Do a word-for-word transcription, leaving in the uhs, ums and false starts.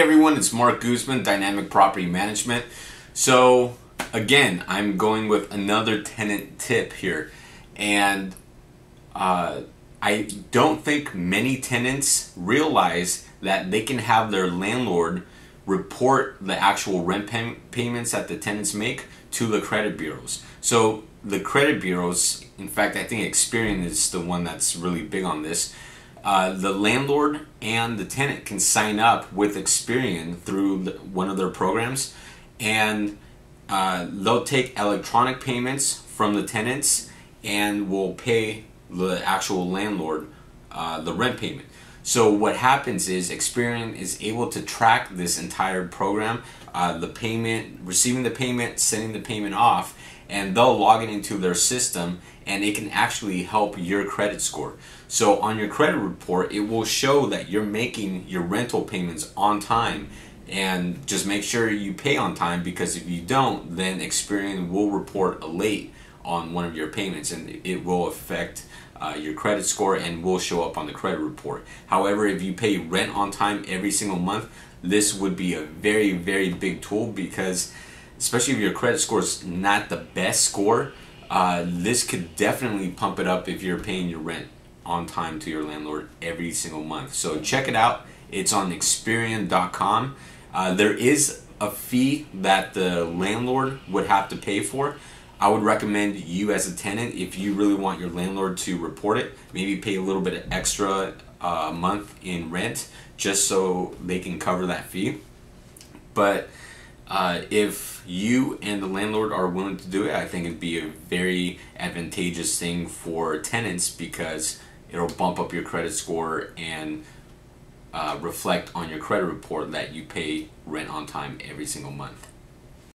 Hey everyone, it's Mark Guzman, Dynamic Property Management. So again, I'm going with another tenant tip here, and uh, I don't think many tenants realize that they can have their landlord report the actual rent pay payments that the tenants make to the credit bureaus. So the credit bureaus, in fact, I think Experian is the one that's really big on this. Uh, the landlord and the tenant can sign up with Experian through the, one of their programs, and uh, they'll take electronic payments from the tenants and will pay the actual landlord uh, the rent payment. So what happens is Experian is able to track this entire program, uh, the payment, receiving the payment, sending the payment off, and they'll log it into their system, and it can actually help your credit score. So on your credit report, it will show that you're making your rental payments on time, and just make sure you pay on time, because if you don't, then Experian will report a late on one of your payments, and it will affect uh, your credit score and will show up on the credit report. However, if you pay rent on time every single month, this would be a very, very big tool, because especially if your credit score is not the best score, uh, this could definitely pump it up if you're paying your rent on time to your landlord every single month. So check it out. It's on Experian dot com. Uh, there is a fee that the landlord would have to pay for. I would recommend you as a tenant, if you really want your landlord to report it, maybe pay a little bit extra uh, a month in rent just so they can cover that fee. But Uh, if you and the landlord are willing to do it, I think it'd be a very advantageous thing for tenants, because it'll bump up your credit score and uh, reflect on your credit report that you pay rent on time every single month.